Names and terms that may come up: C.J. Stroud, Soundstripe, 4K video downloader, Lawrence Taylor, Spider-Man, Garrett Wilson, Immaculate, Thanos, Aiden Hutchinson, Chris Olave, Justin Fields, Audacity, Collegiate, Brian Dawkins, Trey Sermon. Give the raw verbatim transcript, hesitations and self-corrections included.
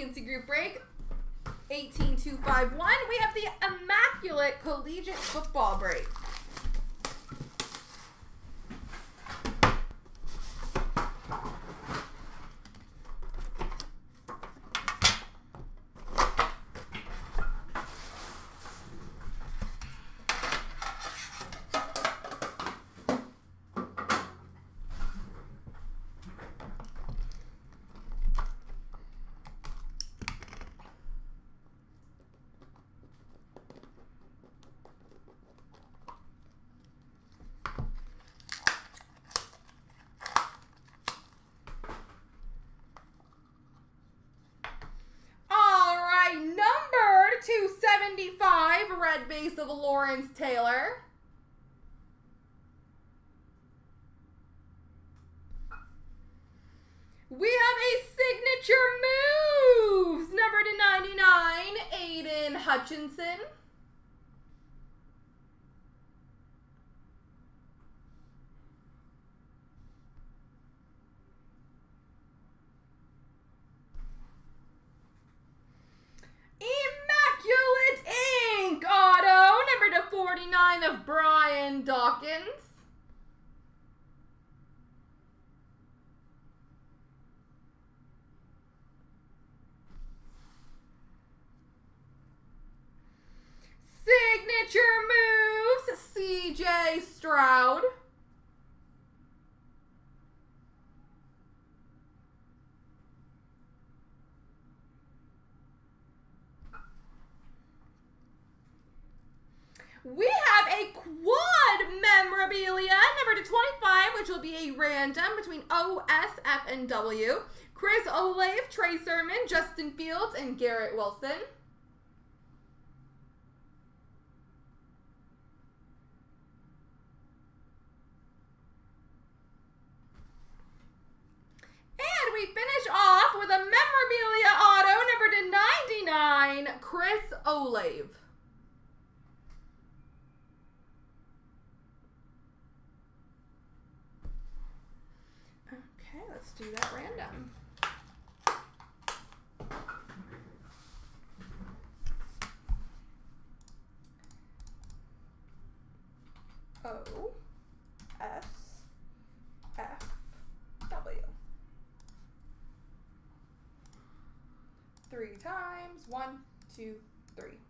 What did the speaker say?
Vacancy group break eighteen two fifty-one. We have the Immaculate Collegiate Football break. two seventy-five, red base of Lawrence Taylor. We have a signature moves, number to ninety-nine, Aiden Hutchinson. forty-nine of Brian Dawkins. Signature moves, C J. Stroud. We have a quad memorabilia, number to twenty-five, which will be a random between O, S, F, and W. Chris Olave, Trey Sermon, Justin Fields, and Garrett Wilson. And we finish off with a memorabilia auto, number to ninety-nine, Chris Olave. Okay, let's do that random. O, S, F, W. Three times, one, two, three.